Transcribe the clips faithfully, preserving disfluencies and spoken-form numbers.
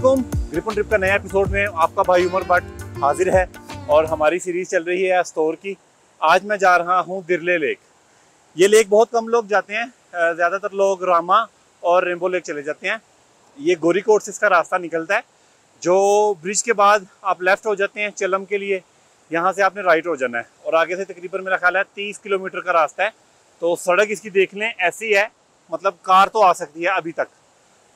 वालेकुम, grip on trip का नया एपिसोड में आपका भाई उमर भट्ट हाजिर है और हमारी सीरीज चल रही है स्टोर की। आज मैं जा रहा हूँ दिरले लेक। ये लेक बहुत कम लोग जाते हैं, ज़्यादातर लोग रामा और रेनबो लेक चले जाते हैं। ये गोरी कोट से इसका रास्ता निकलता है, जो ब्रिज के बाद आप लेफ़्ट हो जाते हैं चिलम के लिए। यहाँ से आपने राइट हो जाना है और आगे से तकरीबन मेरा ख्याल है तीस किलोमीटर का रास्ता है। तो सड़क इसकी देख लें ऐसी है, मतलब कार तो आ सकती है अभी तक।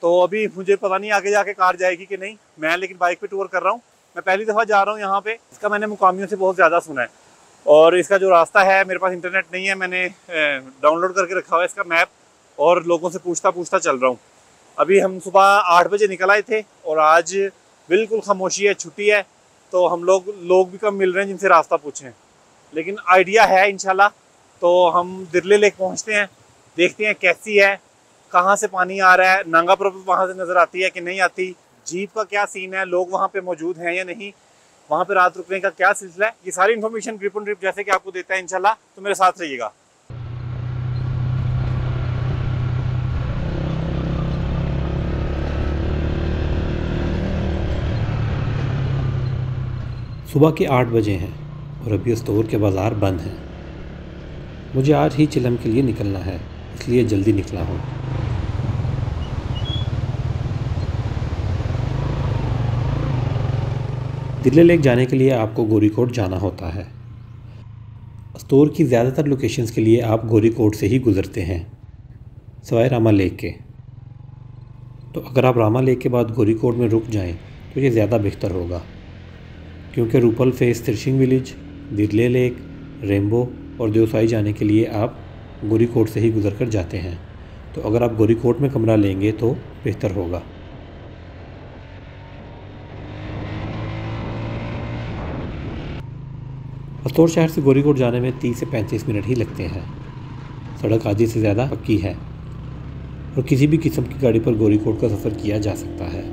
तो अभी मुझे पता नहीं आगे जाके कार जाएगी कि नहीं। मैं लेकिन बाइक पे टूर कर रहा हूँ, मैं पहली दफ़ा जा रहा हूँ यहाँ पे। इसका मैंने मुकामियों से बहुत ज़्यादा सुना है और इसका जो रास्ता है, मेरे पास इंटरनेट नहीं है, मैंने डाउनलोड करके रखा हुआ है इसका मैप और लोगों से पूछता पूछता चल रहा हूँ। अभी हम सुबह आठ बजे निकल आए थे और आज बिल्कुल खामोशी है, छुट्टी है, तो हम लोग लोग भी कम मिल रहे हैं जिनसे रास्ता पूछें। लेकिन आइडिया है इंशाल्लाह। तो हम दिरले लेक पहुँचते हैं, देखते हैं कैसी है, कहाँ से पानी आ रहा है, नंगा प्रभु वहाँ से नज़र आती है कि नहीं आती, जीप का क्या सीन है, लोग वहाँ पे मौजूद हैं या नहीं, वहाँ पे रात रुकने का क्या सिलसिला है। ये सारी इन्फॉर्मेशन ग्रिप ऑन ट्रिप जैसे कि आपको देता है इंशाल्लाह। तो मेरे साथ रहिएगा। सुबह के आठ बजे हैं और अभी स्टोर के बाज़ार बंद हैं। मुझे आज ही चिलम के लिए निकलना है, इसलिए जल्दी निकला हूँ। दिरले लेक जाने के लिए आपको गोरी कोट जाना होता है। स्टोर की ज़्यादातर लोकेशंस के लिए आप गोरी कोट से ही गुज़रते हैं, सवाए रामा लेक के। तो अगर आप रामा लेक के बाद गोरी कोट में रुक जाएं तो ये ज़्यादा बेहतर होगा, क्योंकि रूपल फेस तरशिंग विलेज, दिरले लेक, रेनबो और देवसाई जाने के लिए आप गोरी कोट से ही गुज़र कर जाते हैं। तो अगर आप गोरी कोट में कमरा लेंगे तो बेहतर होगा। स्टोर शहर से गोरी कोट जाने में तीस से पैंतीस मिनट ही लगते हैं। सड़क आधी से ज़्यादा पक्की है और किसी भी किस्म की गाड़ी पर गोरी कोट का सफ़र किया जा सकता है।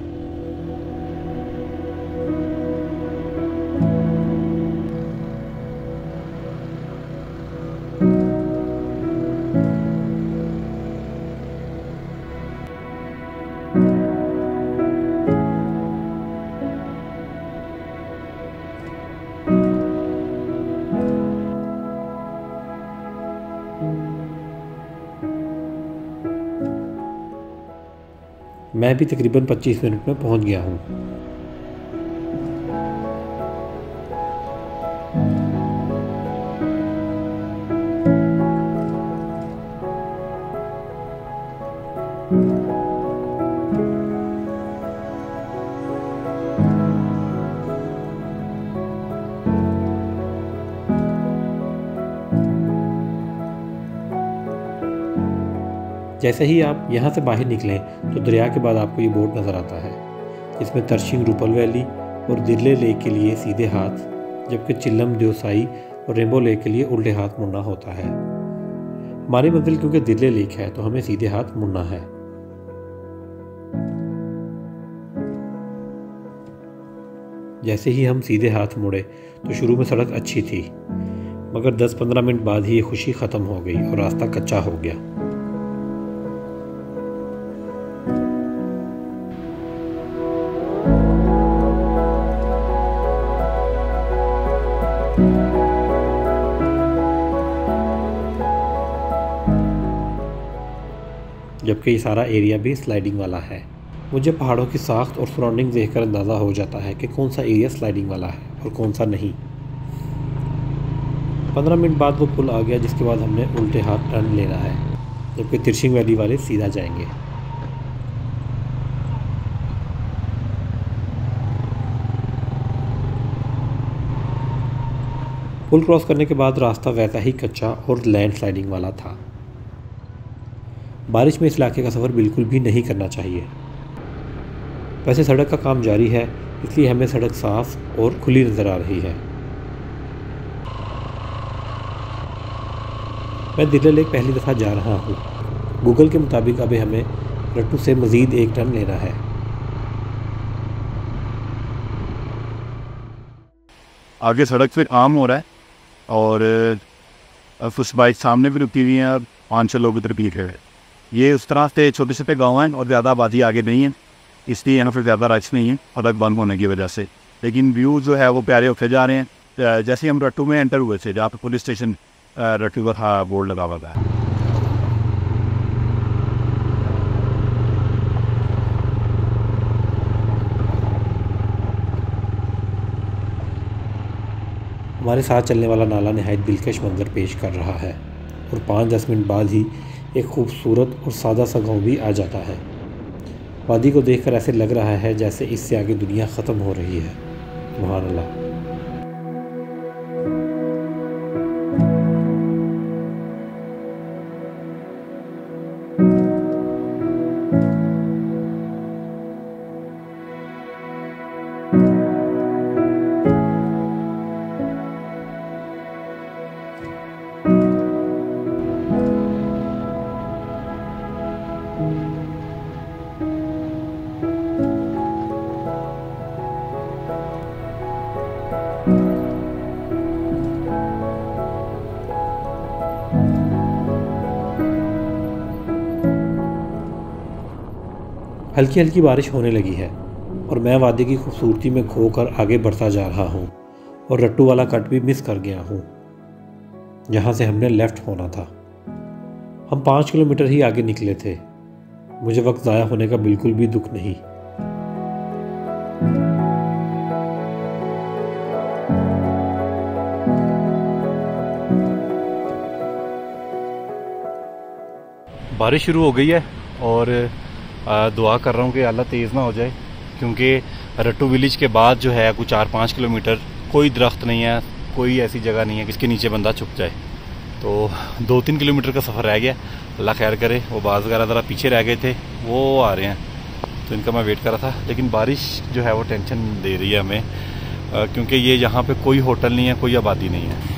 मैं भी तकरीबन पच्चीस मिनट में पहुंच गया हूं। जैसे ही आप यहाँ से बाहर निकलें तो दरिया के बाद आपको ये बोट नज़र आता है, जिसमें तरशिंग, रूपल वैली और दिरले लेक के लिए सीधे हाथ, जबकि चिलम, देवसाई और रेनबो लेक के लिए उल्टे हाथ मुड़ना होता है। हमारी मंजिल क्योंकि दिरले लेक है तो हमें सीधे हाथ मुड़ना है। जैसे ही हम सीधे हाथ मुड़े तो शुरू में सड़क अच्छी थी, मगर दस पंद्रह मिनट बाद ही ये खुशी ख़त्म हो गई और रास्ता कच्चा हो गया। जबकि ये सारा एरिया भी स्लाइडिंग वाला है। मुझे पहाड़ों की साख्त और सराउंडिंग देखकर अंदाज़ा हो जाता है कि कौन सा एरिया स्लाइडिंग वाला है और कौन सा नहीं। पंद्रह मिनट बाद वो पुल आ गया, जिसके बाद हमने उल्टे हाथ टर्न लेना है, जबकि तिरशिंग वैली वाले सीधा जाएंगे। पुल क्रॉस करने के बाद रास्ता वैसा ही कच्चा और लैंड स्लाइडिंग वाला था। बारिश में इस इलाके का सफ़र बिल्कुल भी नहीं करना चाहिए। वैसे सड़क का काम जारी है, इसलिए हमें सड़क साफ और खुली नज़र आ रही है। मैं दिरले लेक पहली दफ़ा जा रहा हूँ। गूगल के मुताबिक अभी हमें रट्टू से मज़ीद एक टर्न लेना है। आगे सड़क पे काम हो रहा है और उस बाइक सामने भी रुकी हुई है और पाँच सौ लोग उधर पीट रहे हैं। ये उस तरह से छोटे छोटे गाँव हैं और ज़्यादा आबादी आगे नहीं है, इसलिए यहाँ पर ज़्यादा रश नहीं है सड़क बंद होने की वजह से, लेकिन व्यूज़ जो है वो प्यारे होते जा रहे हैं। जैसे हम रट्टू में एंटर हुए थे जहाँ पर पुलिस स्टेशन रट्टू पर हाँ बोर्ड लगा हुआ था। हमारे साथ चलने वाला नाला नहायत दिलकश मंजर पेश कर रहा है और पाँच दस मिनट बाद ही एक खूबसूरत और सादा सा गाँव भी आ जाता है। वादी को देखकर ऐसे लग रहा है जैसे इससे आगे दुनिया ख़त्म हो रही है। सुभान अल्लाह। हल्की हल्की बारिश होने लगी है और मैं वादी की खूबसूरती में खोकर आगे बढ़ता जा रहा हूँ और रट्टू वाला कट भी मिस कर गया हूँ जहाँ से हमने लेफ़्ट होना था। हम पाँच किलोमीटर ही आगे निकले थे। मुझे वक्त ज़ाया होने का बिल्कुल भी दुख नहीं। बारिश शुरू हो गई है और दुआ कर रहा हूँ कि अल्लाह तेज़ ना हो जाए, क्योंकि रट्टू विलेज के बाद जो है कुछ चार पाँच किलोमीटर कोई दरख्त नहीं है, कोई ऐसी जगह नहीं है जिसके नीचे बंदा छुप जाए। तो दो तीन किलोमीटर का सफ़र रह गया। अल्लाह खैर करे। वो बाज़ वगैरह ज़रा पीछे रह गए थे, वो आ रहे हैं, तो इनका मैं वेट कर रहा था। लेकिन बारिश जो है वो टेंशन दे रही है हमें, क्योंकि ये यहाँ पर कोई होटल नहीं है, कोई आबादी नहीं है।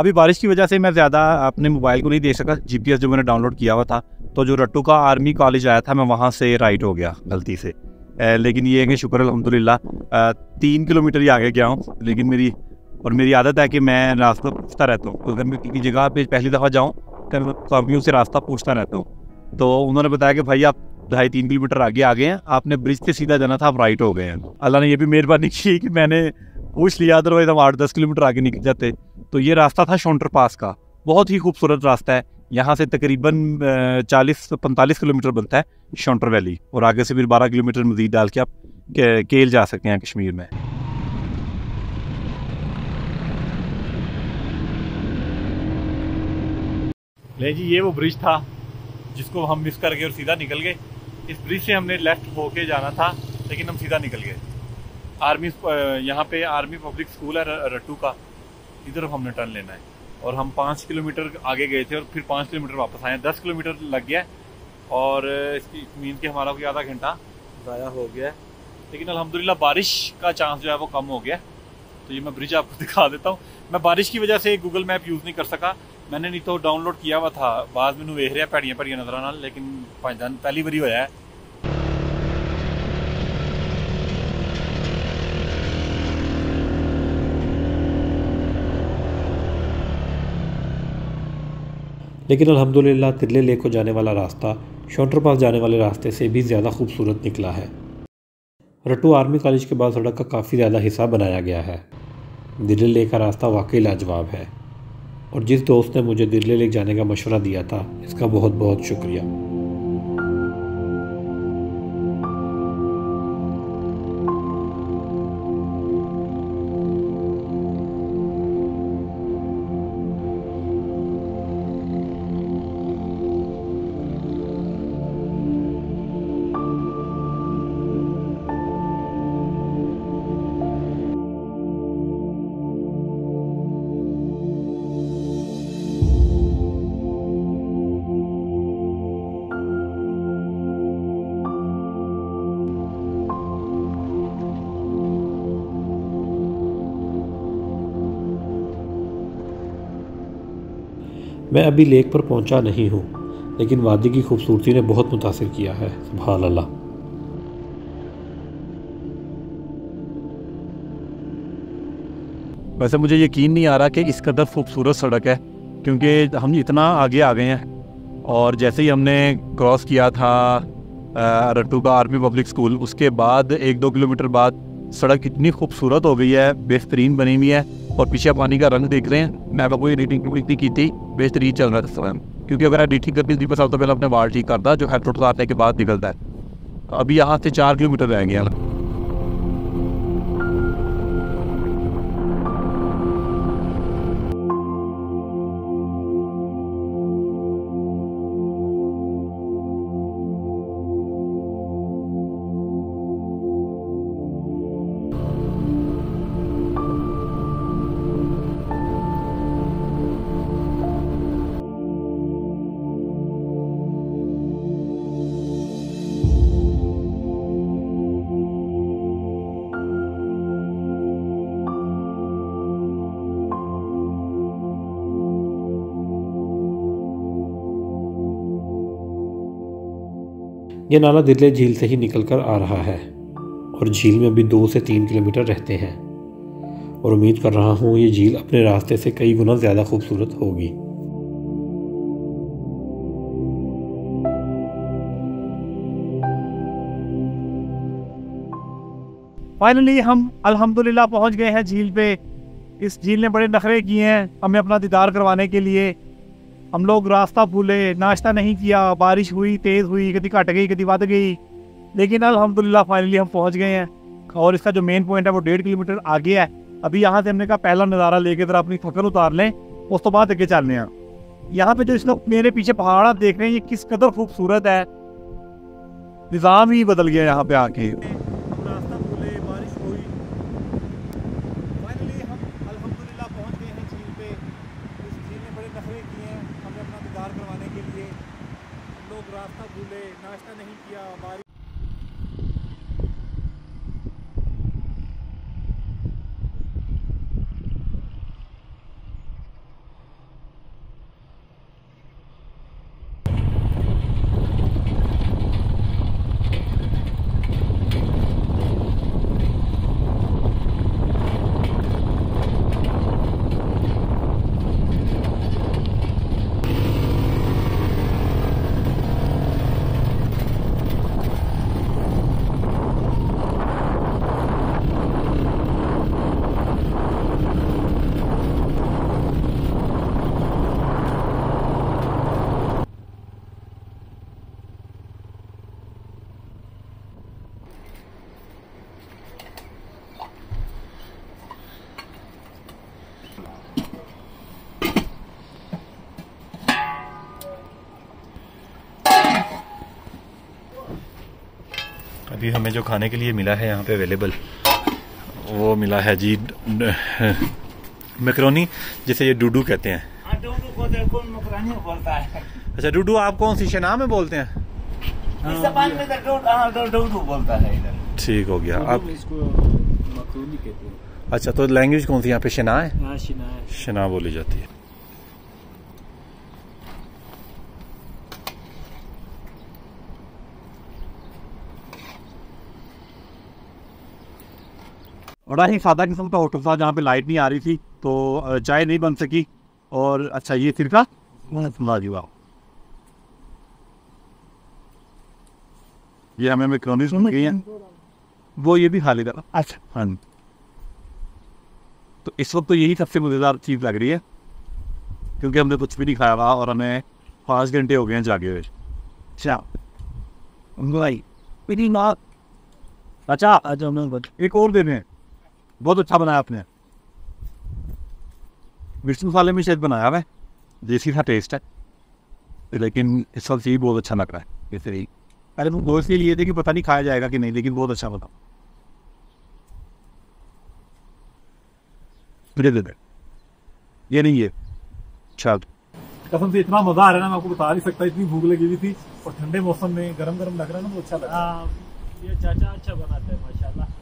अभी बारिश की वजह से मैं ज़्यादा अपने मोबाइल को नहीं देख सका। जीपीएस जो मैंने डाउनलोड किया हुआ था, तो जो रट्टू का आर्मी कॉलेज आया था मैं वहाँ से राइट हो गया गलती से। ए, लेकिन ये है कि शुक्र अल्हम्दुलिल्लाह तीन किलोमीटर ही आगे गया हूँ। लेकिन मेरी और मेरी आदत है कि मैं रास्ता पूछता रहता हूँ। अगर मैं किसी जगह पर पहली दफ़ा जाऊँ तो से रास्ता पूछता रहता हूँ। तो उन्होंने बताया कि भाई आप ढाई तीन किलोमीटर आगे आ गए हैं, आपने ब्रिज पर सीधा जाना था, आप राइट हो गए हैं। अल्लाह ने यह भी मेहरबानी की कि मैंने पूछ लिया, अदरवाइज हम आठ दस किलोमीटर आगे निकल जाते। तो ये रास्ता था शॉन्टर पास का, बहुत ही खूबसूरत रास्ता है। यहाँ से तकरीबन चालीस पैंतालीस किलोमीटर बनता है शॉन्टर वैली, और आगे से फिर बारह किलोमीटर मज़ीद डाल के आप केल जा सकते हैं कश्मीर में। ले जी, ये वो ब्रिज था जिसको हम मिस कर गए और सीधा निकल गए। इस ब्रिज से हमने लेफ्ट होके जाना था, लेकिन हम सीधा निकल गए। आर्मी, यहाँ पे आर्मी पब्लिक स्कूल है रट्टू का, इधर हमने टर्न लेना है। और हम पाँच किलोमीटर आगे गए थे और फिर पाँच किलोमीटर वापस आए। दस किलोमीटर लग गया और इसकी मीन के हमारा कोई आधा घंटा ज़ाया हो गया है। लेकिन अल्हम्दुलिल्लाह बारिश का चांस जो है वो कम हो गया। तो ये मैं ब्रिज आपको दिखा देता हूँ। मैं बारिश की वजह से गूगल मैप यूज़ नहीं कर सका। मैंने नहीं तो डाउनलोड किया हुआ था, बाद में वेख रहा भैड़िया भैड़िया नजर आना, लेकिन पहली बारी होया है। लेकिन अल्हम्दुलिल्लाह दिरले लेक को जाने वाला रास्ता शॉन्टर पास जाने वाले रास्ते से भी ज़्यादा खूबसूरत निकला है। रट्टू आर्मी कॉलेज के बाद सड़क का काफ़ी ज़्यादा हिस्सा बनाया गया है। दिरले लेक का रास्ता वाकई लाजवाब है और जिस दोस्त ने मुझे दिरले लेक जाने का मशवरा दिया था, इसका बहुत बहुत शुक्रिया। मैं अभी लेक पर पहुंचा नहीं हूँ, लेकिन वादी की खूबसूरती ने बहुत मुतासिर किया है। सुभान अल्लाह। वैसे मुझे यकीन नहीं आ रहा कि इस कदर खूबसूरत सड़क है, क्योंकि हम इतना आगे आ गए हैं। और जैसे ही हमने क्रॉस किया था रट्टू का आर्मी पब्लिक स्कूल, उसके बाद एक दो किलोमीटर बाद सड़क इतनी खूबसूरत हो गई है, बेहतरीन बनी हुई है। और पीछे पानी का रंग देख रहे हैं, मैं कोई एडिटिंग इतनी की थी, बेहतरीन चल रहा था इस समय। क्योंकि अगर एडिटिंग करती थी पता तो पहले अपने वाल ठीक करता जो हेड रोड का आने के बाद निकलता है। अभी यहाँ से चार किलोमीटर रह गया। यह नाला दिरले झील से ही निकलकर आ रहा है और झील में अभी दो से तीन किलोमीटर रहते हैं, और उम्मीद कर रहा हूँ ये झील अपने रास्ते से कई गुना ज़्यादा खूबसूरत होगी। फाइनली हम अल्हम्दुलिल्लाह पहुँच गए हैं झील पे। इस झील ने बड़े नखरे किए हैं हमें अपना दीदार करवाने के लिए। हम लोग रास्ता भूले, नाश्ता नहीं किया, बारिश हुई, तेज़ हुई, कभी कट गई, कभी बढ़ गई, लेकिन अल्हम्दुलिल्लाह फाइनली हम पहुंच गए हैं। और इसका जो मेन पॉइंट है वो डेढ़ किलोमीटर आगे है। अभी यहाँ से हमने कहा पहला नज़ारा लेके जरा अपनी थकन उतार लें, उस तो बाद अगे चलने हैं। यहाँ पे जो इस लोग मेरे पीछे पहाड़ आप देख रहे हैं, ये किस कदर खूबसूरत है। निज़ाम ही बदल गया यहाँ पर आके। अभी हमें जो खाने के लिए मिला है यहाँ पे अवेलेबल, वो मिला है जी मैकरोनी, जिसे ये डूडू कहते हैं। डूडू को देखो, मैकरोनी बोलता है। अच्छा डूडू आप कौन सी शनाह में बोलते हैं? इस ज़बान में तो डूडू बोलता है इधर। ठीक हो गया, आप इसको मैकरोनी कहते हैं। अच्छा तो लैंग्वेज कौन सी यहाँ पे? शनाह है, शनाह बोली जाती है। बड़ा ही सादा किस्म का होटल था जहाँ पे लाइट नहीं आ रही थी तो चाय नहीं बन सकी। और अच्छा ये सिरका समझा जी, वाह ये हमें मैकरोनी सुन गई है, वो ये भी खा लेगा। अच्छा हाँ, तो इस वक्त तो यही सबसे मज़ेदार चीज़ लग रही है, क्योंकि हमने कुछ भी नहीं खाया था और हमें पाँच घंटे हो गए हैं जागे हुए। अच्छा भाई मेरी माँ, अच्छा अच्छा हमने एक और देने, बहुत अच्छा बनाया आपने। मिर्च मसाले में शायद बनाया हुआ है, देसी सा टेस्ट है, लेकिन इस वक्त यही बहुत अच्छा लग रहा है। इसे ही पहले हम दो इसलिए लिए थे कि पता नहीं खाया जाएगा कि नहीं, लेकिन बहुत अच्छा बना। मुझे दे दे ये नहीं है अच्छा, कसम से इतना मज़ा आ रहा है ना, मैं आपको बता नहीं सकता। इतनी भूख लगी हुई थी और ठंडे मौसम में गरम गरम लग रहा है ना, तो अच्छा लग रहा है। ये चाचा अच्छा बनाते हैं माशाल्लाह।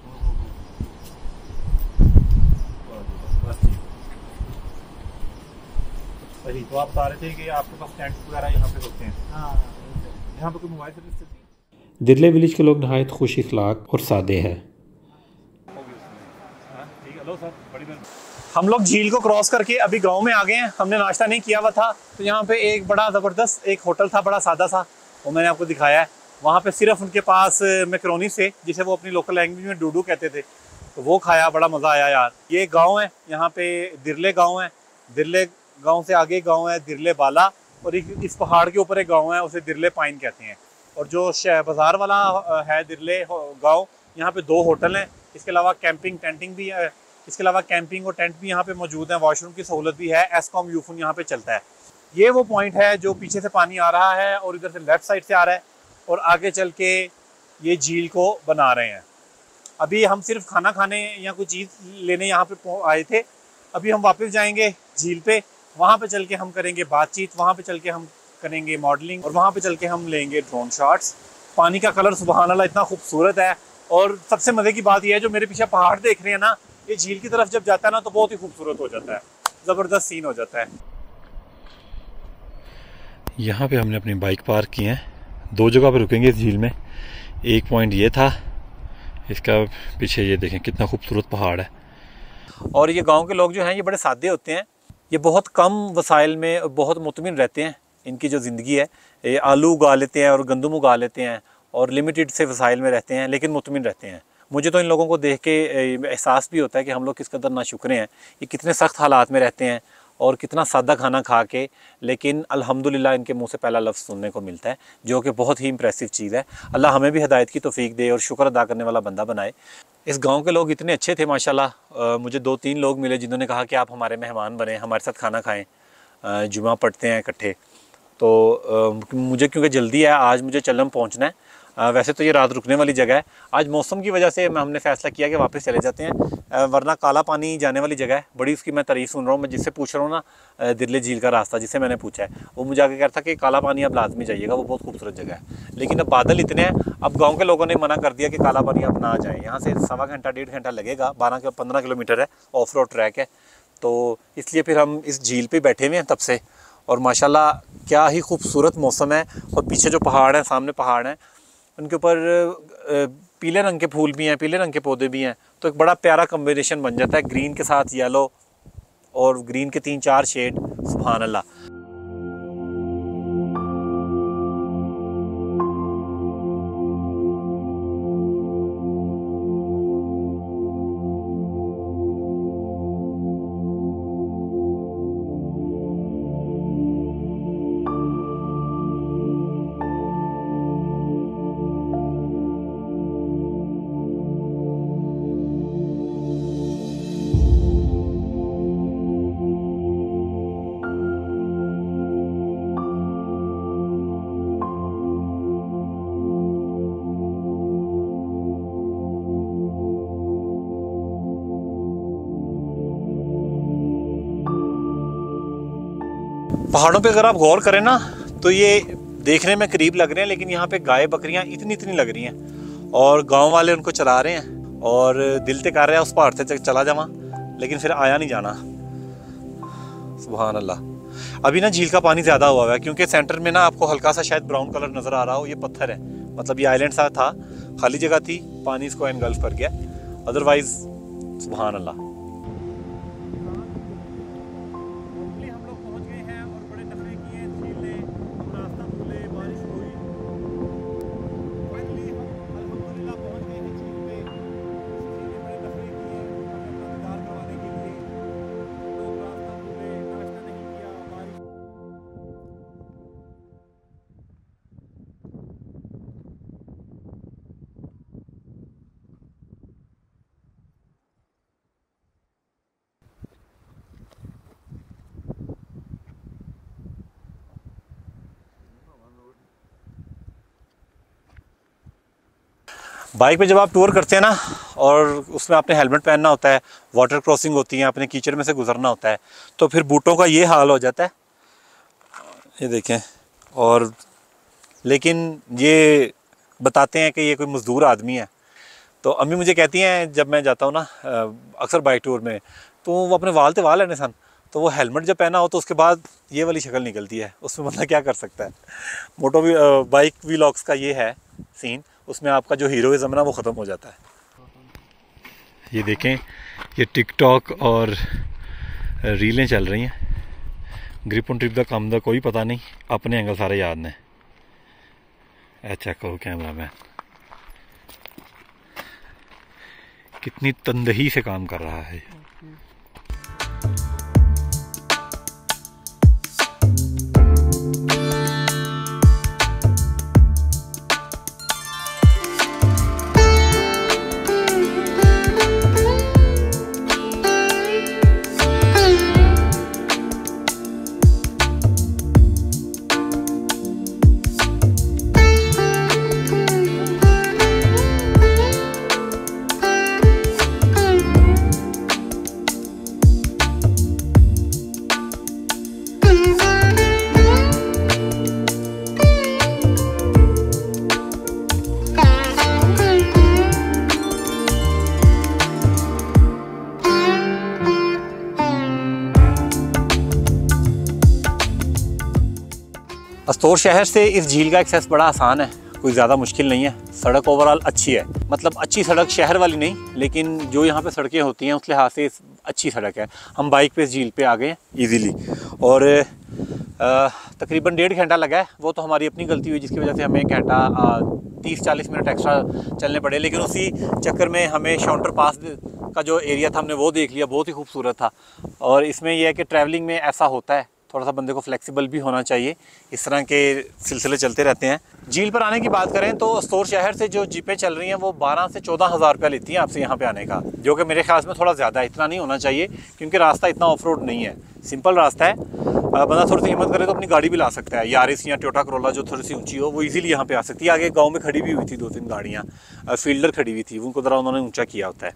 सही। तो आप बता रहे थे कि आपके पास टेंट्स वगैरह यहाँ पे होते हैं। हाँ, यहाँ पे कोई मोबाइल सर्विस चलती है। दिरले विलेज के लोग नहायत खुश इखलाक और सादे हैं। हम लोग झील को क्रॉस करके अभी गांव में आ गए हैं। हमने नाश्ता नहीं किया हुआ था, तो यहाँ पे एक बड़ा ज़बरदस्त एक होटल था, बड़ा सादा सा, वो मैंने आपको दिखाया है। वहाँ पे सिर्फ उनके पास मैकरोनी से, जिसे वो अपनी लोकल लैंग्वेज में डूडू कहते थे, तो वो खाया, बड़ा मज़ा आया यार। ये गाँव है, यहाँ पे दिरले गाँव है, दिरले गाँव से आगे गाँव है दिरले बाला, और इस पहाड़ के ऊपर एक गाँव है उसे दिरले पाइन कहते हैं। और जो बाज़ार वाला है दिरले गाँव, यहाँ पे दो होटल हैं, इसके अलावा कैंपिंग टेंटिंग भी है, इसके अलावा कैंपिंग और टेंट भी यहाँ पे मौजूद है, वॉशरूम की सहूलत भी है, एसकॉम यूफोन यहाँ पे चलता है। ये वो पॉइंट है जो पीछे से पानी आ रहा है और इधर से लेफ़्ट साइड से आ रहा है और आगे चल के ये झील को बना रहे हैं। अभी हम सिर्फ खाना खाने या कोई चीज़ लेने यहाँ पे आए थे, अभी हम वापस जाएंगे झील पे, वहाँ पे चल के हम करेंगे बातचीत, वहाँ पे चल के हम करेंगे मॉडलिंग, और वहाँ पे चल के हम लेंगे ड्रोन शॉट्स। पानी का कलर सुबहान अल्लाह इतना खूबसूरत है, और सबसे मज़े की बात यह है जो मेरे पीछे पहाड़ देख रहे हैं ना, ये झील की तरफ जब जाता है ना तो बहुत ही खूबसूरत हो जाता है, ज़बरदस्त सीन हो जाता है। यहाँ पे हमने अपनी बाइक पार्क की है, दो जगह पर रुकेंगे इस झील में, एक पॉइंट ये था, इसका पीछे ये देखें कितना खूबसूरत पहाड़ है। और ये गांव के लोग जो हैं ये बड़े सादे होते हैं, ये बहुत कम वसाइल में बहुत मुतमिन रहते हैं। इनकी जो ज़िंदगी है, ये आलू उगा लेते हैं और गंदम उगा लेते हैं और लिमिटेड से वसाइल में रहते हैं, लेकिन मुतमिन रहते हैं। मुझे तो इन लोगों को देख के एहसास भी होता है कि हम लोग किस कदर नाशुक्रे हैं, ये कितने सख्त हालात में रहते हैं और कितना सादा खाना खा के, लेकिन अल्हम्दुलिल्लाह इनके मुंह से पहला लफ्ज़ सुनने को मिलता है, जो कि बहुत ही इंप्रेसिव चीज़ है। अल्लाह हमें भी हदायत की तौफीक दे और शुक्र अदा करने वाला बंदा बनाए। इस गांव के लोग इतने अच्छे थे माशाल्लाह, मुझे दो तीन लोग मिले जिन्होंने कहा कि आप हमारे मेहमान बने, हमारे साथ खाना खाएँ, जुमा पढ़ते हैं इकट्ठे। तो मुझे क्योंकि जल्दी है, आज मुझे चिलम पहुँचना है, वैसे तो ये रात रुकने वाली जगह है, आज मौसम की वजह से हमने फैसला किया कि वापस चले जाते हैं, वरना काला पानी जाने वाली जगह है, बड़ी उसकी मैं तारीफ़ सुन रहा हूँ। मैं जिससे पूछ रहा हूँ ना दिरले झील का रास्ता, जिससे मैंने पूछा है, वो मुझे आगे कह रहा था कि काला पानी आप लाजमी जाइएगा, वो बहुत खूबसूरत जगह है। लेकिन अब बादल इतने हैं, अब गाँव के लोगों ने मना कर दिया कि काला पानी आप ना जाएँ, यहाँ से सवा घंटा डेढ़ घंटा लगेगा, बारह के पंद्रह किलोमीटर है, ऑफ रोड ट्रैक है, तो इसलिए फिर हम इस झील पर बैठे हुए हैं तब से। और माशाल्लाह क्या ही खूबसूरत मौसम है, और पीछे जो पहाड़ हैं, सामने पहाड़ हैं, उनके ऊपर पीले रंग के फूल भी हैं, पीले रंग के पौधे भी हैं, तो एक बड़ा प्यारा कम्बिनेशन बन जाता है ग्रीन के साथ येलो, और ग्रीन के तीन चार शेड, सुभान अल्लाह। पहाड़ों पे अगर आप गौर करें ना तो ये देखने में करीब लग रहे हैं, लेकिन यहाँ पे गाय बकरियाँ इतनी इतनी लग रही हैं, और गांव वाले उनको चला रहे हैं, और दिल तो कर रहा है उस पहाड़ से चला जावा, लेकिन फिर आया नहीं जाना। सुभान अल्लाह। अभी ना झील का पानी ज़्यादा हुआ हुआ है, क्योंकि सेंटर में ना आपको हल्का सा शायद ब्राउन कलर नज़र आ रहा हो, ये पत्थर है, मतलब ये आइलैंड सा था, खाली जगह थी, पानी इसको एनगल्फ कर गया, अदरवाइज़ सुभान अल्लाह। बाइक पे जब आप टूर करते हैं ना, और उसमें आपने हेलमेट पहनना होता है, वाटर क्रॉसिंग होती है, आपने कीचड़ में से गुजरना होता है, तो फिर बूटों का ये हाल हो जाता है, ये देखें। और लेकिन ये बताते हैं कि ये कोई मज़दूर आदमी है, तो अम्मी मुझे कहती हैं जब मैं जाता हूँ ना अक्सर बाइक टूर में, तो वो अपने वाल तो वाल है सन, तो वो हेलमेट जब पहना हो तो उसके बाद ये वाली शक्ल निकलती है, उसमें मतलब क्या कर सकता है। मोटो भी बाइक व्लॉग्स का ये है सीन, उसमें आपका जो हीरोइज्म है ना वो ख़त्म हो जाता है। ये देखें, ये टिकटॉक और रीलें चल रही हैं। ग्रिप ऑन ट्रिप का काम का कोई पता नहीं, अपने एंगल सारे याद ने। अच्छा कहो कैमरा मैन कितनी तंदही से काम कर रहा है। अस्तोर शहर से इस झील का एक्सेस बड़ा आसान है, कोई ज़्यादा मुश्किल नहीं है। सड़क ओवरऑल अच्छी है, मतलब अच्छी सड़क शहर वाली नहीं, लेकिन जो यहाँ पे सड़कें होती हैं उस लिहाज से अच्छी सड़क है। हम बाइक पे इस झील पे आ गए इजीली और तकरीबन डेढ़ घंटा लगा है। वो तो हमारी अपनी गलती हुई जिसकी वजह से हमें घंटा तीस चालीस मिनट एक्स्ट्रा चलने पड़े, लेकिन उसी चक्कर में हमें शॉन्टर पास का जो एरिया था हमने वो देख लिया, बहुत ही खूबसूरत था। और इसमें यह है कि ट्रैवलिंग में ऐसा होता है, थोड़ा सा बंदे को फ्लेक्सिबल भी होना चाहिए, इस तरह के सिलसिले चलते रहते हैं। झील पर आने की बात करें तो अस्तोर शहर से जो जीपें चल रही हैं वो बारह से चौदह हज़ार रुपया लेती हैं आपसे यहाँ पे आने का, जो कि मेरे ख्याल में थोड़ा ज़्यादा है, इतना नहीं होना चाहिए क्योंकि रास्ता इतना ऑफ रोड नहीं है, सिंपल रास्ता है। बंदा थोड़ी सी हिम्मत करे तो अपनी गाड़ी भी ला सकता है, यारिस या टोयोटा करोला जो थोड़ी सी ऊँची हो वो ईजिली यहाँ पर आ सकती है। आगे गाँव में खड़ी भी हुई थी दो तीन गाड़ियाँ, फील्डर खड़ी हुई थी, उनको ज़रा उन्होंने ऊँचा किया होता है।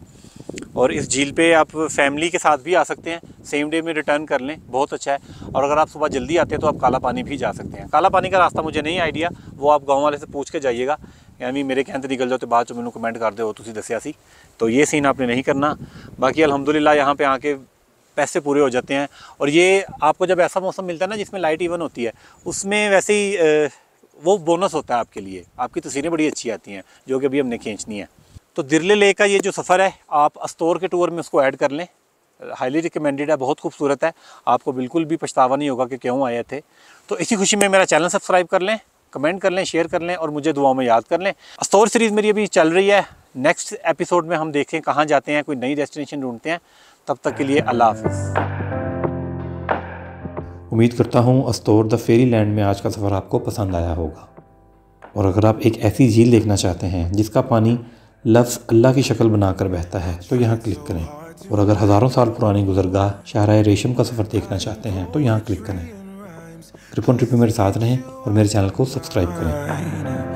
और इस झील पे आप फैमिली के साथ भी आ सकते हैं, सेम डे में रिटर्न कर लें, बहुत अच्छा है। और अगर आप सुबह जल्दी आते हैं तो आप काला पानी भी जा सकते हैं। काला पानी का रास्ता मुझे नहीं आइडिया, वो आप गांव वाले से पूछ के जाइएगा, यानी मेरे कहने से निकल जाओ तो बाद मैंने कमेंट कर दो तुसी दस्या सी, तो ये सीन आपने नहीं करना। बाकी अलहमदुलिल्लाह यहाँ पर आके पैसे पूरे हो जाते हैं। और ये आपको जब ऐसा मौसम मिलता है ना जिसमें लाइट इवन होती है, उसमें वैसे ही वो बोनस होता है आपके लिए, आपकी तस्वीरें बड़ी अच्छी आती हैं जो कि अभी हमने खींचनी है। तो दिरले लेक का ये जो सफ़र है आप अस्तोर के टूर में उसको ऐड कर लें, हाईली रिकमेंडेड है, बहुत खूबसूरत है, आपको बिल्कुल भी पछतावा नहीं होगा कि क्यों आए थे। तो इसी खुशी में मेरा चैनल सब्सक्राइब कर लें, कमेंट कर लें, शेयर कर लें और मुझे दुआओं में याद कर लें। अस्तोर सीरीज़ मेरी अभी चल रही है, नेक्स्ट एपिसोड में हम देखें कहाँ जाते हैं, कोई नई डेस्टिनेशन ढूंढते हैं। तब तक के लिए अल्लाह हाफिज़। उम्मीद करता हूँ अस्तोर द फेरी लैंड में आज का सफ़र आपको पसंद आया होगा। और अगर आप एक ऐसी झील देखना चाहते हैं जिसका पानी लफ्ज़ अल्लाह की शक्ल बनाकर बहता है तो यहाँ क्लिक करें, और अगर हज़ारों साल पुरानी गुजरगाह शाहराह रेशम का सफ़र देखना चाहते हैं तो यहाँ क्लिक करें। ग्रिप ऑन ट्रिप में मेरे साथ रहें और मेरे चैनल को सब्सक्राइब करें।